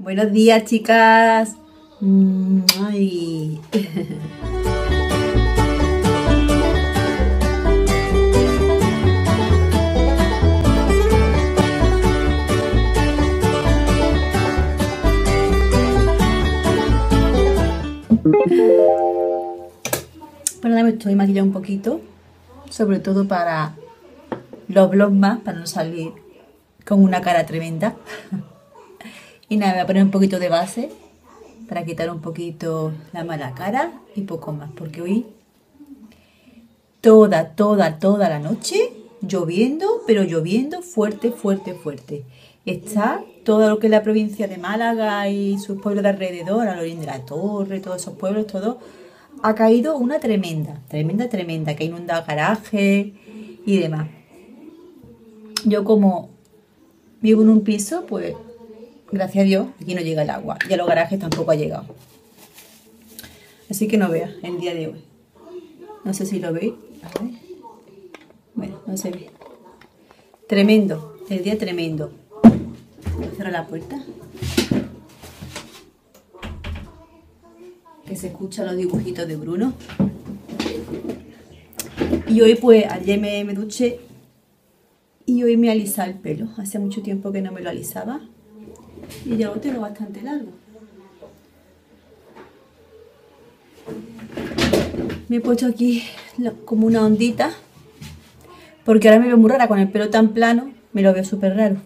Buenos días, chicas. Ay. Bueno, me estoy maquillando un poquito, sobre todo para los VLOGMAS, para no salir con una cara tremenda. Y nada, voy a poner un poquito de base para quitar un poquito la mala cara y poco más, porque hoy toda la noche lloviendo, pero lloviendo fuerte, fuerte, fuerte. Está todo lo que es la provincia de Málaga y sus pueblos de alrededor, Alhorín de la Torre, todos esos pueblos, todo ha caído una tremenda, que ha inundado garajes y demás. Yo como vivo en un piso, pues gracias a Dios aquí no llega el agua y a los garajes tampoco ha llegado. Así que no veas el día de hoy. No sé si lo veis. A ver. Bueno, no se ve. Tremendo, el día tremendo. Voy a cerrar la puerta, que se escuchan los dibujitos de Bruno. Y hoy pues, ayer me duché y hoy me alisé el pelo. Hace mucho tiempo que no me lo alisaba y ya lo tengo bastante largo. Me he puesto aquí como una ondita, porque ahora me veo muy rara con el pelo tan plano, me lo veo súper raro.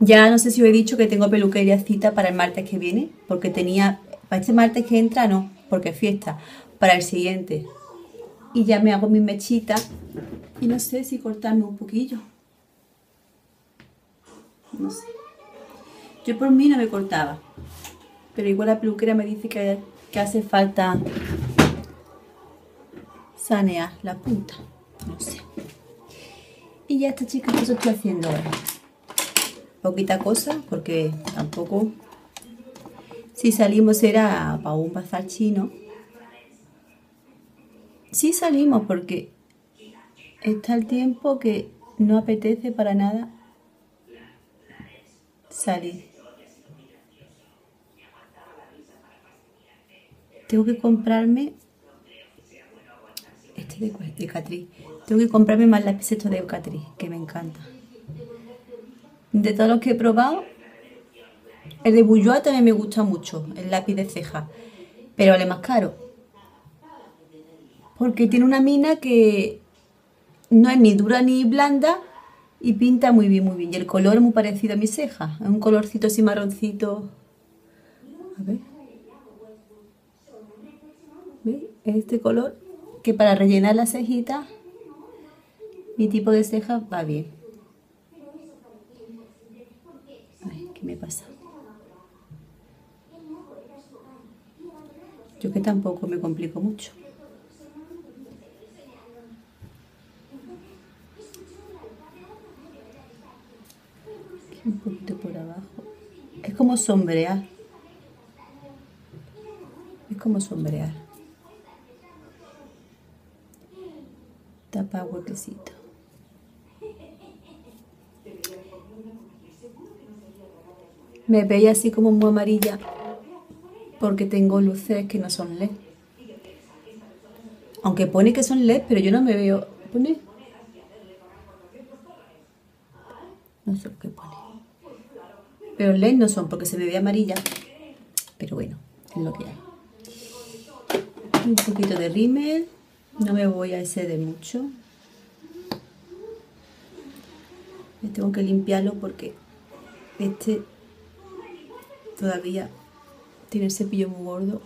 Ya no sé si os he dicho que tengo peluquería cita para el martes que viene, porque tenía, para este martes que entra no, porque es fiesta, para el siguiente. Y ya me hago mis mechitas y no sé si cortarme un poquillo. No sé. Yo por mí no me cortaba, pero igual la peluquera me dice que hace falta sanear la punta. No sé. Y ya está, chicas, eso estoy haciendo ahora. Poquita cosa, porque tampoco, si salimos era para un bazar chino. Sí salimos, porque está el tiempo que no apetece para nada salir. Tengo que comprarme este de Eucatriz. Tengo que comprarme más lápices estos de Eucatriz, que me encanta. De todos los que he probado, el de Boujoa también me gusta mucho, el lápiz de ceja, pero vale más caro, porque tiene una mina que no es ni dura ni blanda y pinta muy bien, muy bien. Y el color es muy parecido a mi ceja, es un colorcito así marroncito. A ver. ¿Veis? Este color, que para rellenar las cejitas, mi tipo de ceja va bien. Me pasa. Yo que tampoco me complico mucho. Aquí un poquito por abajo. Es como sombrear. Es como sombrear. Tapa huequecito. Me veía así como muy amarilla porque tengo luces que no son LED. Aunque pone que son LED, pero yo no me veo. ¿Pone? No sé lo que pone. Pero LED no son, porque se me ve amarilla. Pero bueno, es lo que hay. Un poquito de rímel. No me voy a exceder mucho. Me tengo que limpiarlo porque este todavía tiene el cepillo muy gordo.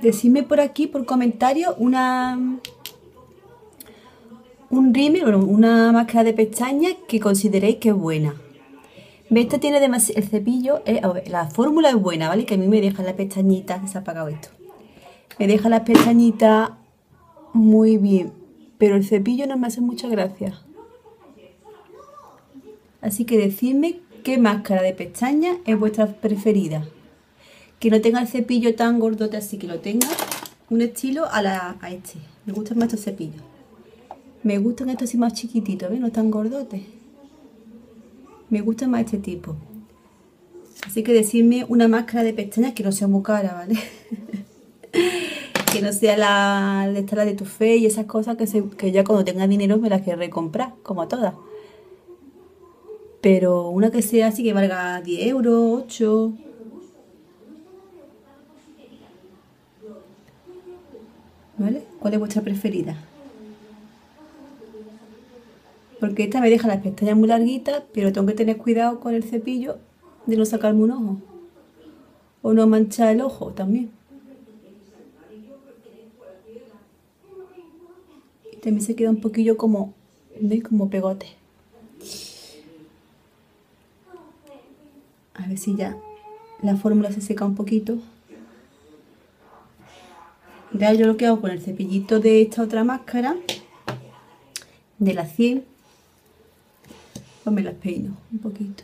Decidme por aquí, por comentario, un rímel o una máscara de pestañas que consideréis que es buena. Esta tiene demasiado, el cepillo, la fórmula es buena, ¿vale? Que a mí me dejan las pestañitas, se ha apagado esto. Me deja las pestañitas muy bien, pero el cepillo no me hace mucha gracia. Así que decidme qué máscara de pestañas es vuestra preferida. que no tenga el cepillo tan gordote, así que lo tenga un estilo a este. Me gustan más estos cepillos. Me gustan estos así más chiquititos, ¿ves? No tan gordotes. Me gusta más este tipo. Así que decidme una máscara de pestañas que no sea muy cara, ¿vale? Que no sea la de tu fe y esas cosas que ya cuando tenga dinero me las querré comprar, como todas. Pero una que sea así que valga 10 euros, 8. ¿Vale? ¿Cuál es vuestra preferida? Porque esta me deja las pestañas muy larguitas, pero tengo que tener cuidado con el cepillo de no sacarme un ojo. O no manchar el ojo también. Y también se queda un poquillo como, ¿ves? Como pegote. A ver si ya la fórmula se seca un poquito. Ya yo lo que hago con el cepillito de esta otra máscara, de la 100, pues me las peino un poquito.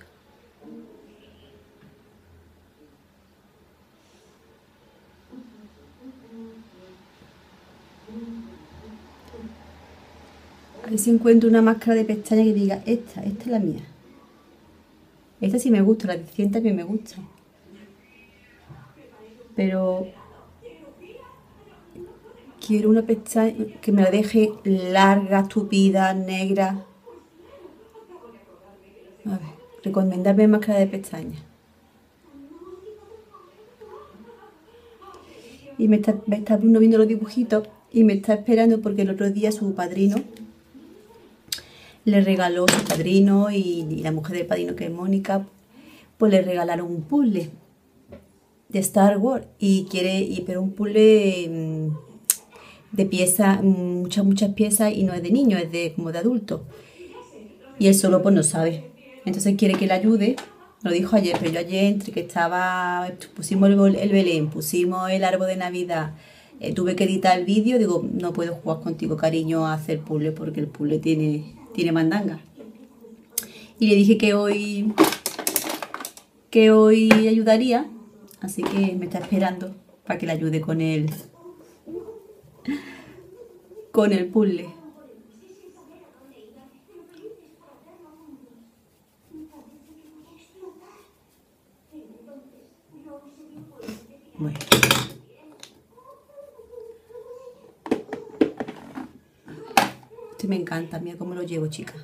A ver si encuentro una máscara de pestaña que diga, esta es la mía. Esta sí me gusta, la de 100 también me gusta. Pero quiero una pestaña que me la deje larga, tupida, negra. A ver, recomendarme máscara de pestaña. Y me está Bruno viendo los dibujitos y me está esperando porque el otro día su padrino le regaló, su padrino y la mujer del padrino, que es Mónica, pues le regalaron un puzzle de Star Wars y pero un puzzle de piezas, muchas piezas, y no es de niño, es de como de adulto, y él solo pues no sabe, entonces quiere que le ayude. Lo dijo ayer, pero yo ayer, entre que estaba, pusimos el Belén, pusimos el árbol de Navidad, tuve que editar el vídeo, digo, no puedo jugar contigo, cariño, a hacer puzzle, porque el puzzle tiene mandanga. Y le dije que hoy ayudaría, así que me está esperando para que le ayude con el puzzle. Bueno. Este me encanta, mira cómo lo llevo, chicas.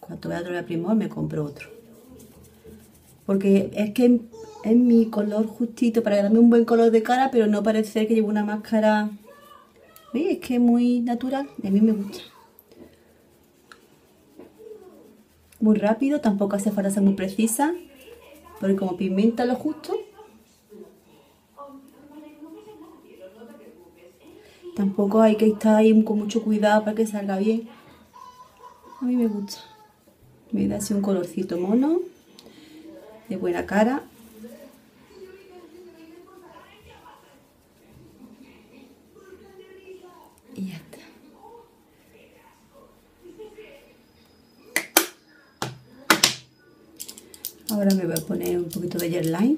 Cuando voy a traer a Primor me compro otro. Porque es que es mi color justito para darme un buen color de cara, pero no parecer que llevo una máscara. ¿Veis? Es que es muy natural y a mí me gusta. Muy rápido, tampoco hace falta ser muy precisa, porque como pigmenta lo justo. Tampoco hay que estar ahí con mucho cuidado para que salga bien. A mí me gusta. Me da así un colorcito mono, de buena cara. Y ya está. Ahora me voy a poner un poquito de gel line.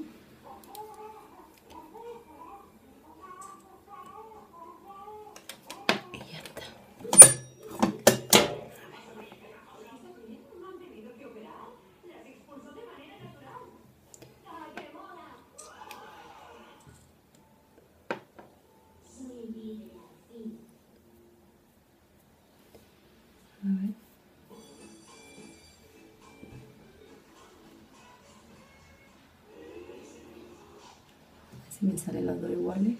Si me salen las dos iguales.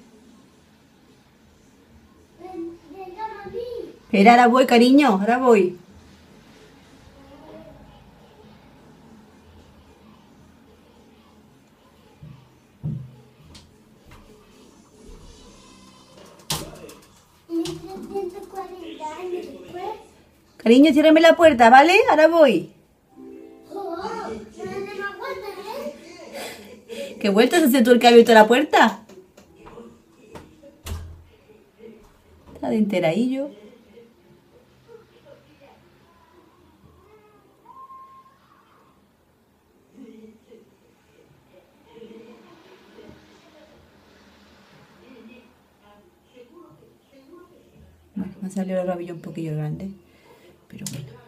Espera, ahora voy, cariño, ahora voy. Cariño, ciérrame la puerta, ¿vale? Ahora voy. ¿Qué vueltas haces tú, el que ha abierto la puerta? Está de enteradillo. normal. Me salió la rabilla un poquillo grande, pero bueno.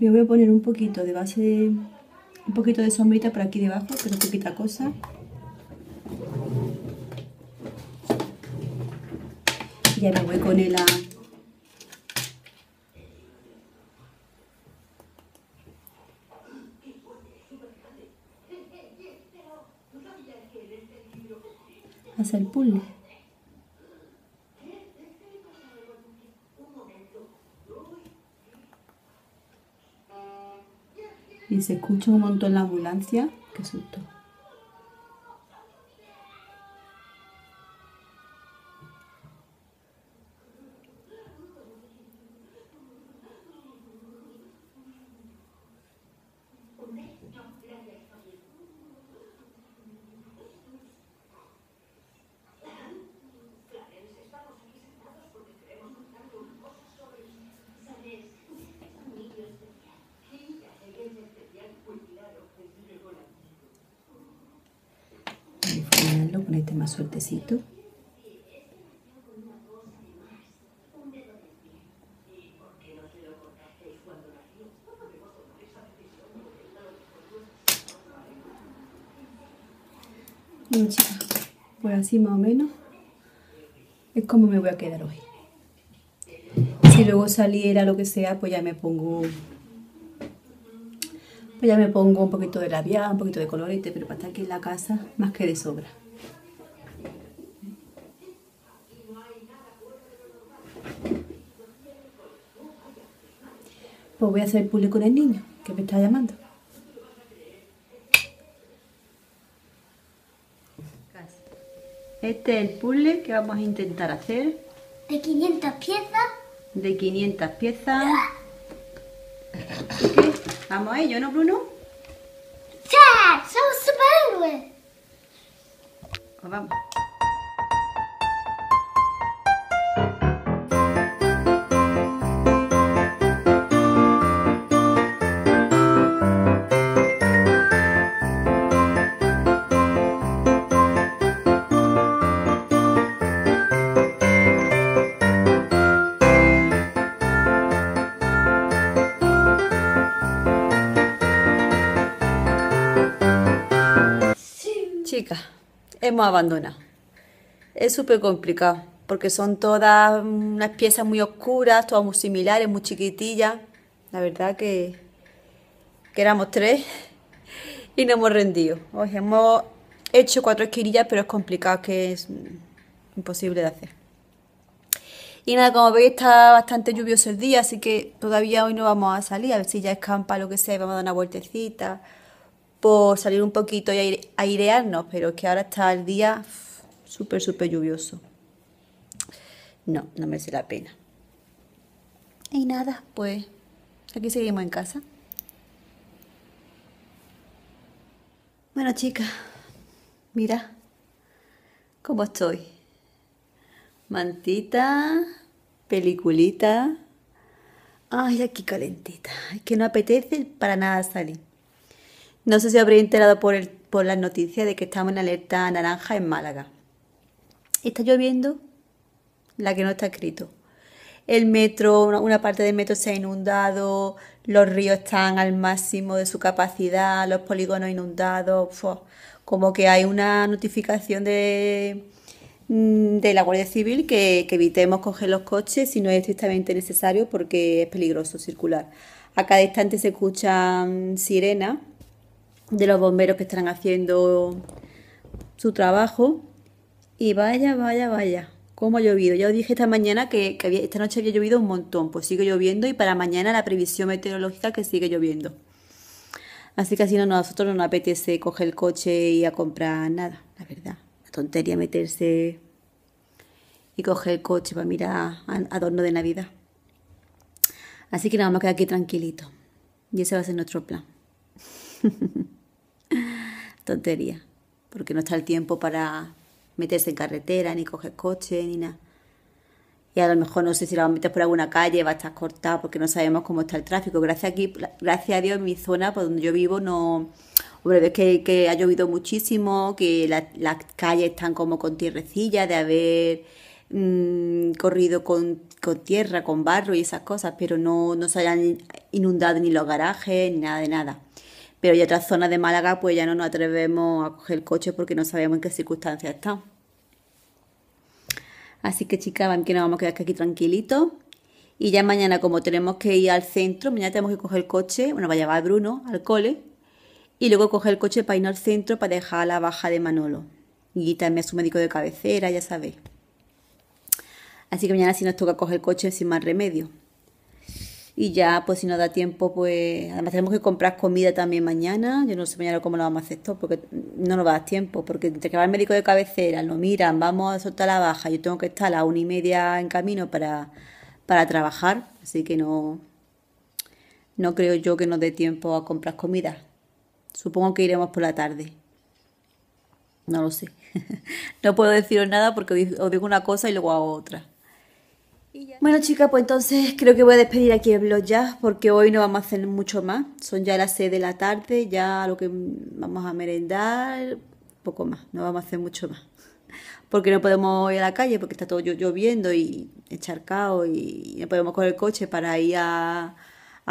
Me voy a poner un poquito de base, un poquito de sombrita por aquí debajo, pero poquita cosa. Y ya me voy con el hacer puzzle. Y se escucha un montón la ambulancia. Qué susto. Con este más sueltecito. Bueno, chicas, pues así más o menos es como me voy a quedar hoy. Si luego saliera lo que sea, pues ya me pongo un poquito de labial, un poquito de colorete, pero para estar aquí en la casa más que de sobra. Pues voy a hacer puzzle con el niño, que me está llamando. Este es el puzzle que vamos a intentar hacer. ¿De 500 piezas? De 500 piezas. ¿Qué? Vamos a ello, ¿no, Bruno? ¡Sí! ¡Somos superhéroes! Pues vamos. Hemos abandonado. Es súper complicado porque son todas unas piezas muy oscuras, todas muy similares, muy chiquitillas. La verdad que éramos tres y nos hemos rendido. Hoy hemos hecho 4 esquirillas, pero es complicado, que es imposible de hacer. Y nada, como veis, está bastante lluvioso el día, así que todavía hoy no vamos a salir. A ver si ya escampa, lo que sea, y vamos a dar una vueltecita por salir un poquito y airearnos, pero es que ahora está el día súper, súper lluvioso. No, no merece la pena. Y nada, pues aquí seguimos en casa. Bueno, chicas, mira cómo estoy. Mantita, peliculita. Ay, aquí calentita. Es que no apetece para nada salir. No sé si habréis enterado por las noticias de que estamos en alerta naranja en Málaga. Está lloviendo la que no está escrito. El metro, una parte del metro se ha inundado, los ríos están al máximo de su capacidad, los polígonos inundados. Como que hay una notificación de la Guardia Civil que evitemos coger los coches si no es estrictamente necesario, porque es peligroso circular. A cada instante se escuchan sirenas de los bomberos que están haciendo su trabajo. Y vaya, vaya, vaya, cómo ha llovido. Ya os dije esta mañana que esta noche había llovido un montón. Pues sigue lloviendo, y para mañana la previsión meteorológica que sigue lloviendo. Así que así no, nosotros no nos apetece coger el coche y a comprar nada, la verdad. La tontería meterse y coger el coche para mirar adorno de Navidad. Así que nos vamos a quedar aquí tranquilitos, y ese va a ser nuestro plan. tonterías, porque no está el tiempo para meterse en carretera, ni coger coche, ni nada. Y a lo mejor no sé si la metes por alguna calle, va a estar cortada porque no sabemos cómo está el tráfico. Gracias a Dios, en mi zona, por donde yo vivo, no... Hombre, ves que ha llovido muchísimo, que las calles están como con tierrecilla de haber corrido con tierra, con barro y esas cosas, pero no se hayan inundado ni los garajes, ni nada de nada. Pero hay otras zonas de Málaga, pues ya no nos atrevemos a coger el coche porque no sabemos en qué circunstancias están. Así que, chicas, aquí nos vamos a quedar aquí tranquilitos. Y ya mañana, como tenemos que ir al centro, mañana tenemos que coger el coche, bueno, va a llevar a Bruno al cole, y luego coger el coche para irnos al centro para dejar la baja de Manolo. Y también a su médico de cabecera, ya sabéis. Así que mañana si nos toca coger el coche sin más remedio. Y ya, pues si nos da tiempo, pues... Además tenemos que comprar comida también mañana. Yo no sé mañana cómo lo vamos a hacer esto, porque no nos va a dar tiempo. Porque entre que va el médico de cabecera, lo miran, vamos a soltar la baja. Yo tengo que estar a las 1:30 en camino para trabajar. Así que no creo yo que nos dé tiempo a comprar comida. Supongo que iremos por la tarde. No lo sé. No puedo deciros nada porque os digo una cosa y luego hago otra. Bueno, chicas, pues entonces creo que voy a despedir aquí el vlog ya, porque hoy no vamos a hacer mucho más. Son ya las 6 de la tarde, ya lo que vamos a merendar, poco más. No vamos a hacer mucho más. Porque no podemos ir a la calle, porque está todo lloviendo y encharcado y no podemos coger el coche para ir a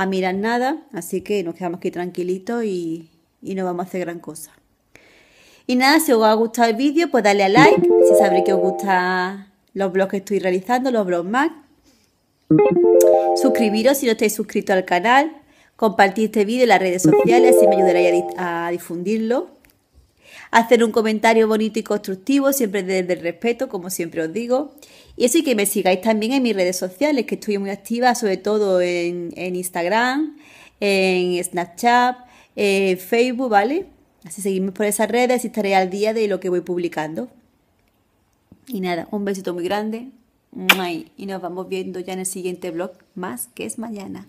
mirar nada. Así que nos quedamos aquí tranquilitos y no vamos a hacer gran cosa. Y nada, si os ha gustado el vídeo, pues dale a like. Si sabréis que os gustan los vlogs que estoy realizando, los VLOGMAS. Suscribiros si no estáis suscritos al canal. Compartid este vídeo en las redes sociales, así me ayudaréis a difundirlo. Hacer un comentario bonito y constructivo, siempre desde el respeto, como siempre os digo. Y eso, y que me sigáis también en mis redes sociales, que estoy muy activa, sobre todo en Instagram, en Snapchat, en Facebook, ¿vale? Así seguidme por esas redes y estaré al día de lo que voy publicando. Y nada, un besito muy grande. Y nos vamos viendo ya en el siguiente vlog más, que es mañana.